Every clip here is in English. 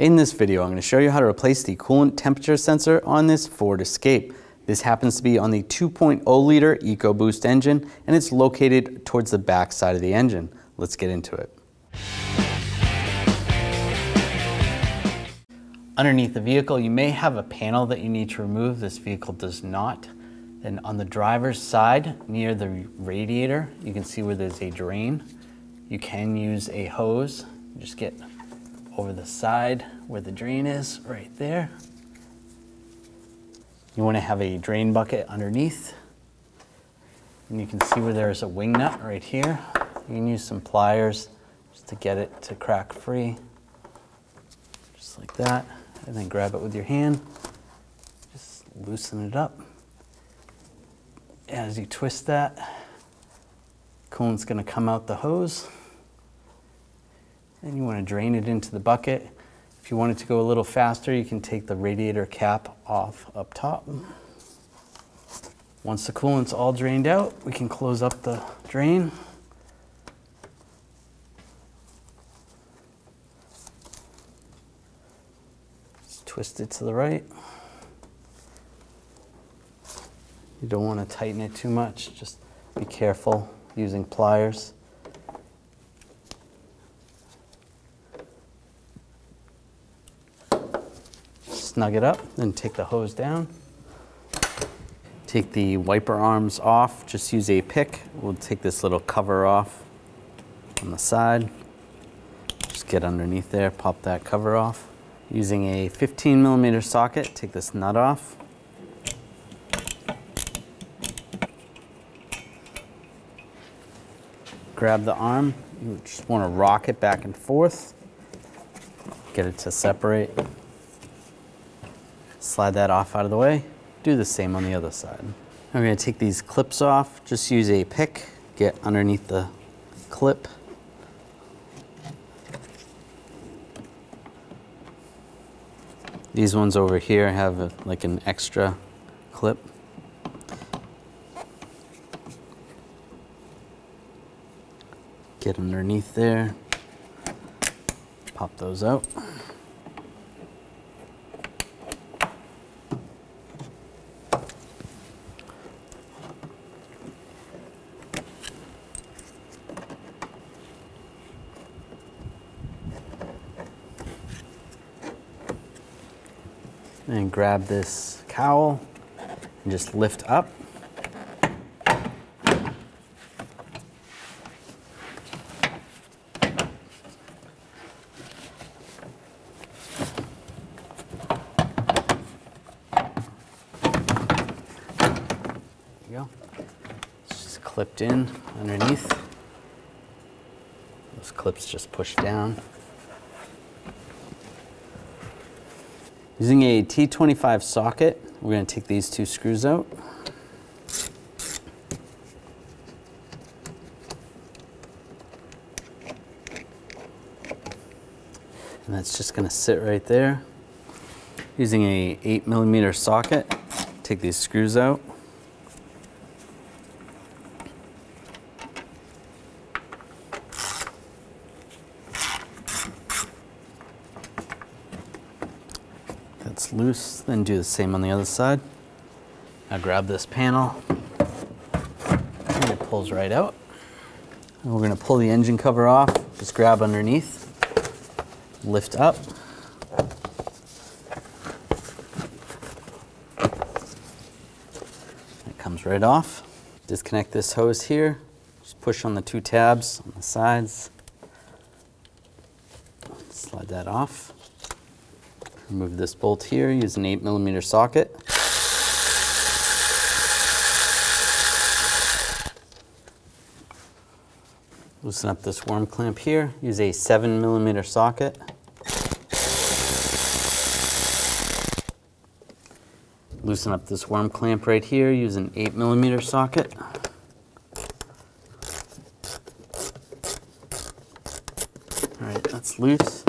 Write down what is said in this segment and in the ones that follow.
In this video, I'm going to show you how to replace the coolant temperature sensor on this Ford Escape. This happens to be on the 2.0 liter EcoBoost engine, and it's located towards the back side of the engine. Let's get into it. Underneath the vehicle, you may have a panel that you need to remove. This vehicle does not. Then on the driver's side, near the radiator, you can see where there's a drain. You can use a hose. Just get over the side where the drain is, right there. You want to have a drain bucket underneath, and you can see where there is a wing nut right here. You can use some pliers just to get it to crack free, just like that, and then grab it with your hand, just loosen it up. As you twist that, coolant's going to come out the hose, and you want to drain it into the bucket. If you want it to go a little faster, you can take the radiator cap off up top. Once the coolant's all drained out, we can close up the drain. Just twist it to the right. You don't want to tighten it too much. Just be careful using pliers. Snug it up, then take the hose down. Take the wiper arms off, just use a pick. We'll take this little cover off on the side. Just get underneath there, pop that cover off. Using a 15 millimeter socket, take this nut off. Grab the arm, you just want to rock it back and forth. Get it to separate. Slide that off out of the way. Do the same on the other side. We're going to take these clips off. Just use a pick. Get underneath the clip. These ones over here have like an extra clip. Get underneath there. Pop those out. And grab this cowl and just lift up. There you go. It's just clipped in underneath. Those clips just push down. Using a T25 socket, we're going to take these two screws out. And that's just going to sit right there. Using a 8 millimeter socket, take these screws out. That's loose, then do the same on the other side. Now grab this panel, and it pulls right out. And we're going to pull the engine cover off, just grab underneath, lift up. It comes right off. Disconnect this hose here, just push on the two tabs on the sides, slide that off. Remove this bolt here, use an 8 millimeter socket. Loosen up this worm clamp here, use a 7 millimeter socket. Loosen up this worm clamp right here, use an 8 millimeter socket. All right, that's loose.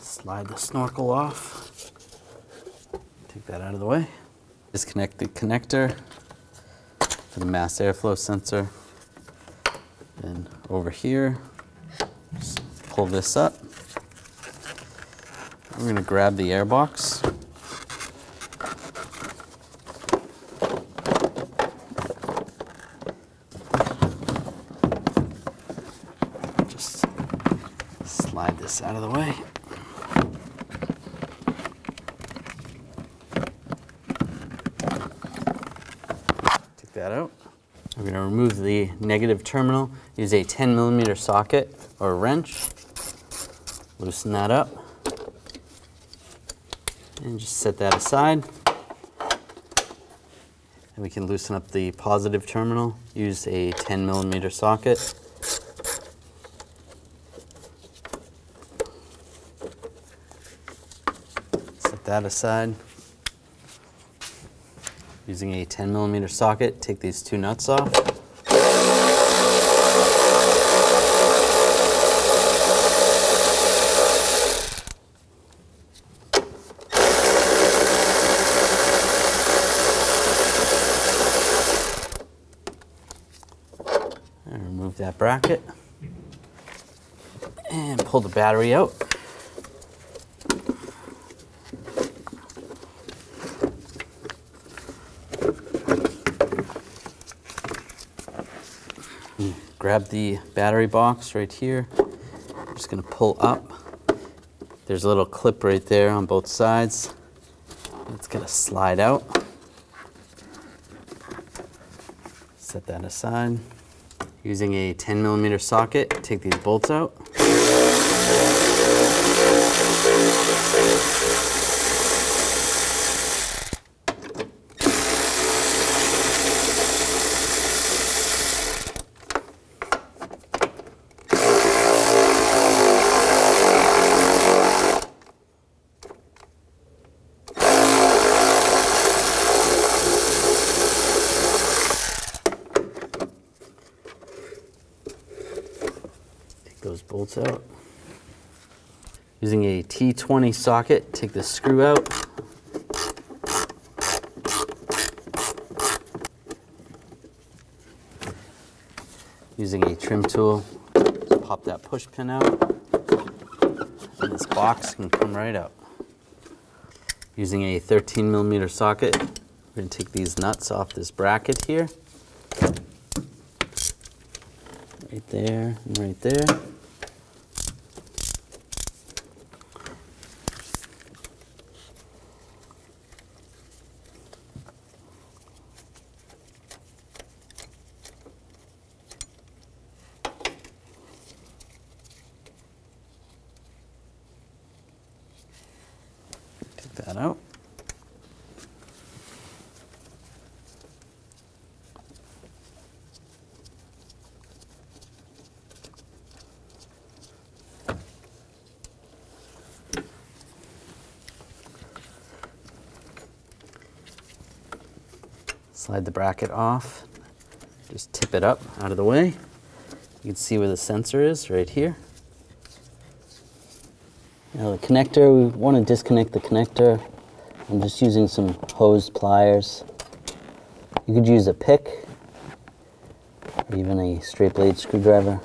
Slide the snorkel off, take that out of the way. Disconnect the connector for the mass airflow sensor. Then over here, just pull this up, I'm going to grab the airbox. Just slide this out of the way. Take that out. I'm going to remove the negative terminal. Use a 10mm socket or wrench. Loosen that up. And just set that aside. And we can loosen up the positive terminal. Use a 10mm socket. Set that aside. Using a 10mm socket, take these two nuts off. That bracket and pull the battery out. Grab the battery box right here. I'm just going to pull up. There's a little clip right there on both sides. It's going to slide out. Set that aside. Using a 10mm socket, take these bolts out. Those bolts out. Using a T20 socket, take the screw out. Using a trim tool, just pop that push pin out. And this box can come right out. Using a 13mm socket, we're going to take these nuts off this bracket here. Right there and right there. That out. Slide the bracket off, just tip it up out of the way. You can see where the sensor is right here. Now the connector, we want to disconnect the connector. I'm just using some hose pliers. You could use a pick, or even a straight blade screwdriver.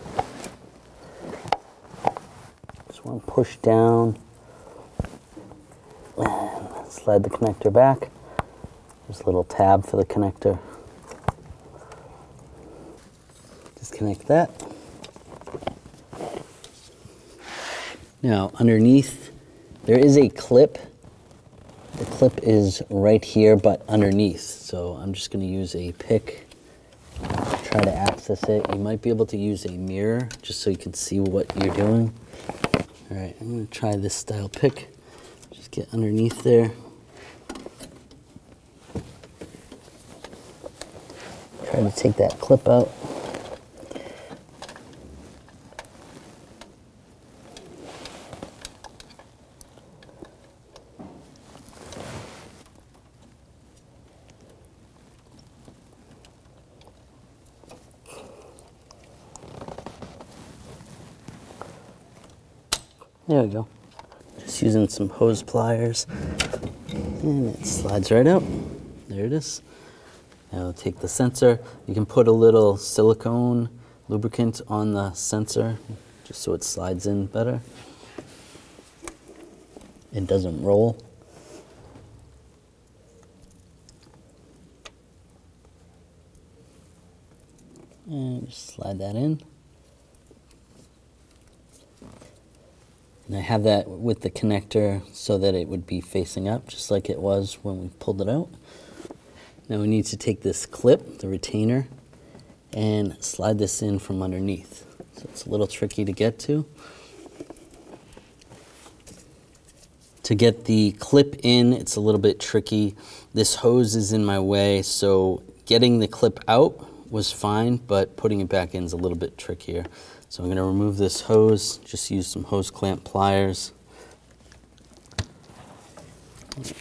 Just want to push down, and slide the connector back. There's a little tab for the connector. Disconnect that. Now, underneath, there is a clip. The clip is right here, but underneath. So I'm just going to use a pick to try to access it. You might be able to use a mirror just so you can see what you're doing. All right, I'm going to try this style pick. Just get underneath there. Try to take that clip out. There we go. Just using some hose pliers, and it slides right out. There it is. Now take the sensor. You can put a little silicone lubricant on the sensor, just so it slides in better. it doesn't roll. And just slide that in. And I have that with the connector so that it would be facing up, just like it was when we pulled it out. Now we need to take this clip, the retainer, and slide this in from underneath. So it's a little tricky to get to. To get the clip in, it's a little bit tricky. This hose is in my way, so getting the clip out was fine, but putting it back in is a little bit trickier. So I'm gonna remove this hose, just use some hose clamp pliers.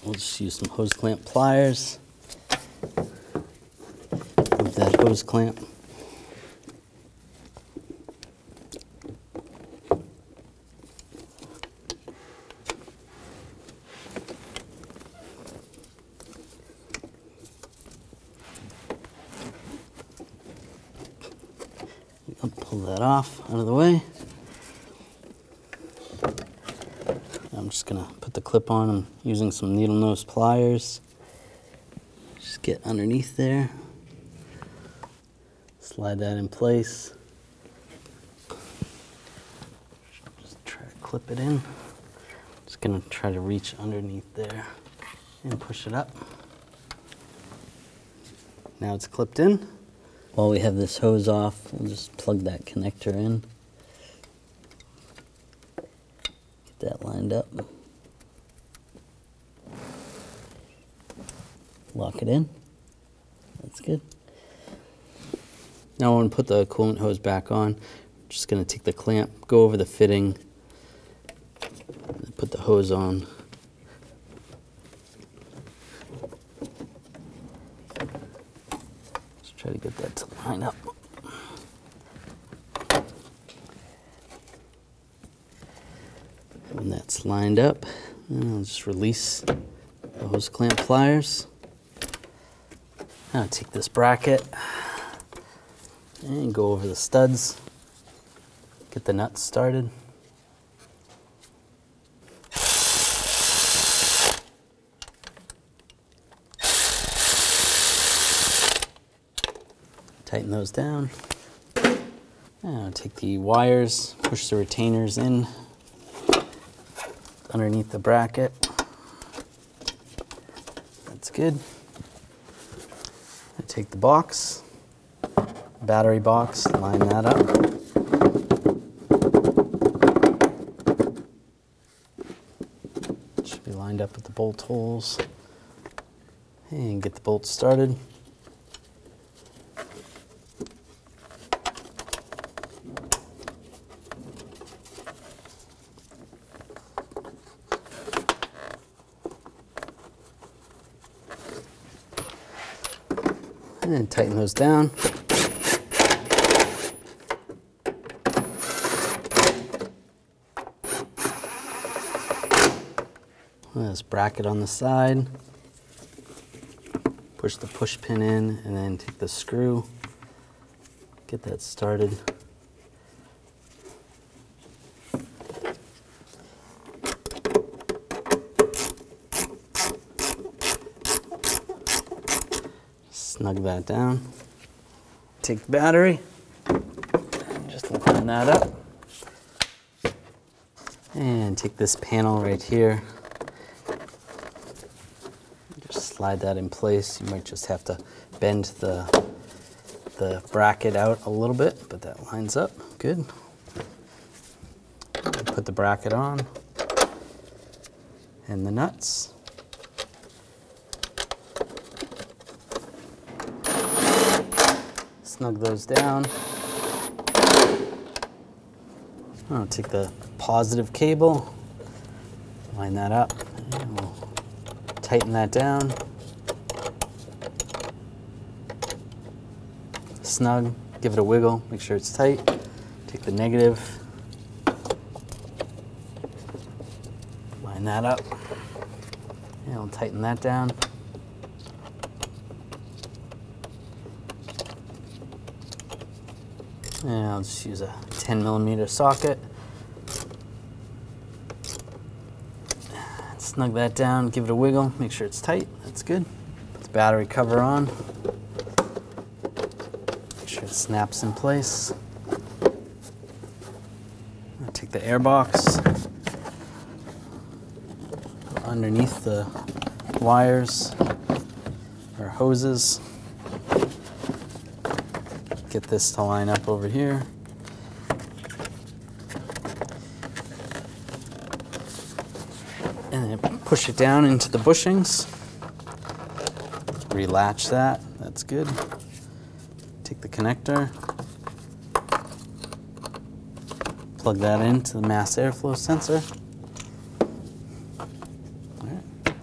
We'll just use some hose clamp pliers. Move that hose clamp. That off out of the way. I'm just gonna put the clip on. I'm using some needle nose pliers. Just get underneath there. Slide that in place. Just try to clip it in. Just gonna try to reach underneath there and push it up. Now it's clipped in. While we have this hose off, we'll just plug that connector in. Get that lined up. Lock it in. That's good. Now I want to put the coolant hose back on. I'm just going to take the clamp, go over the fitting, and put the hose on. Try to get that to line up. When that's lined up, then I'll just release the hose clamp pliers. Now take this bracket and go over the studs, get the nuts started. Tighten those down. Now take the wires, push the retainers in underneath the bracket. That's good. Now take the box, battery box, line that up. It should be lined up with the bolt holes. And get the bolts started. And tighten those down. This bracket on the side. Push the push pin in and then take the screw. Get that started. Snug that down. Take the battery, and just line that up. And take this panel right here. Just slide that in place. You might just have to bend the bracket out a little bit, but that lines up good. Put the bracket on and the nuts. Snug those down. I'll take the positive cable, line that up, and we'll tighten that down. Snug, give it a wiggle, make sure it's tight. Take the negative, line that up, and we'll tighten that down. And I'll just use a 10 millimeter socket. Snug that down, give it a wiggle, make sure it's tight, that's good. Put the battery cover on, make sure it snaps in place. I'll take the air box underneath the wires or hoses. Get this to line up over here. And then push it down into the bushings. Relatch that, that's good. Take the connector. Plug that into the mass airflow sensor. All right.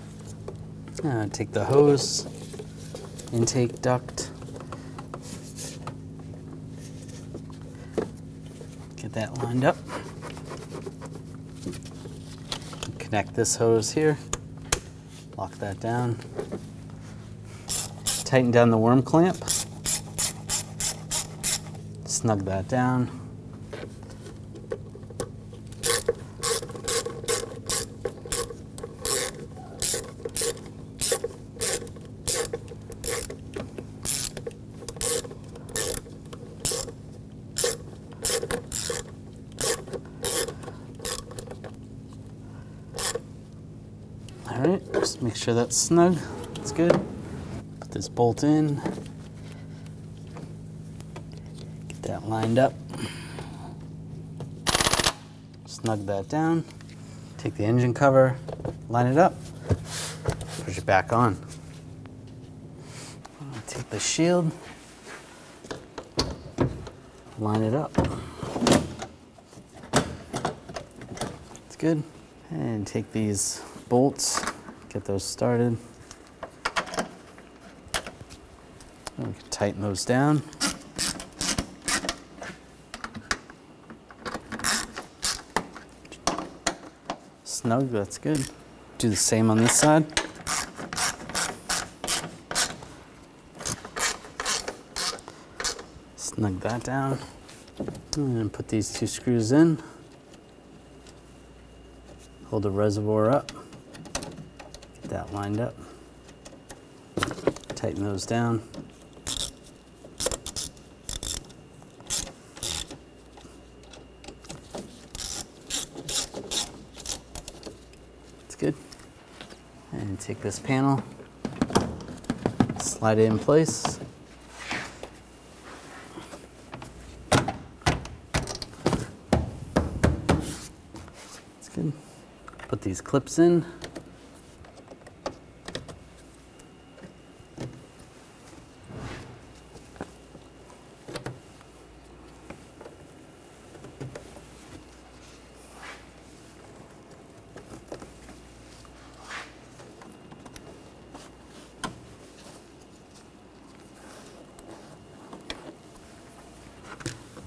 Now take the hose, intake duct. Get that lined up. Connect this hose here, lock that down, tighten down the worm clamp, snug that down, just make sure that's snug, that's good. Put this bolt in, get that lined up, snug that down, take the engine cover, line it up, push it back on. Take the shield, line it up, that's good. And take these bolts, get those started. We can tighten those down. Snug, that's good. Do the same on this side. Snug that down. And then put these two screws in. Hold the reservoir up. That lined up. Tighten those down. That's good. And take this panel, slide it in place. That's good. Put these clips in.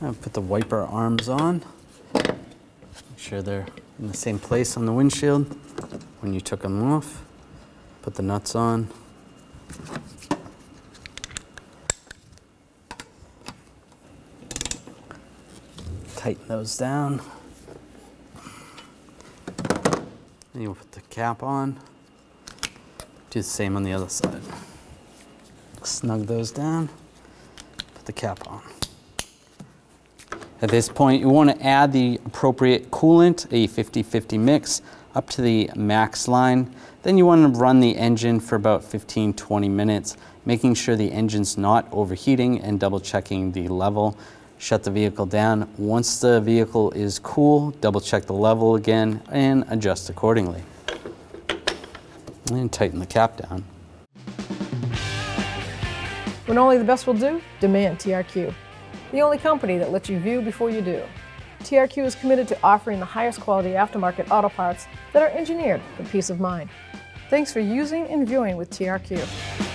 I'll put the wiper arms on, make sure they're in the same place on the windshield when you took them off. Put the nuts on. Tighten those down. And you'll put the cap on. Do the same on the other side. Snug those down, put the cap on. At this point, you want to add the appropriate coolant, a 50-50 mix, up to the max line. Then you want to run the engine for about 15-20 minutes, making sure the engine's not overheating and double checking the level. Shut the vehicle down. Once the vehicle is cool, double check the level again and adjust accordingly. And tighten the cap down. When only the best will do, demand TRQ. The only company that lets you view before you do. TRQ is committed to offering the highest quality aftermarket auto parts that are engineered for peace of mind. Thanks for using and viewing with TRQ.